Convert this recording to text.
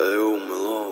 Hey, oh, Malone.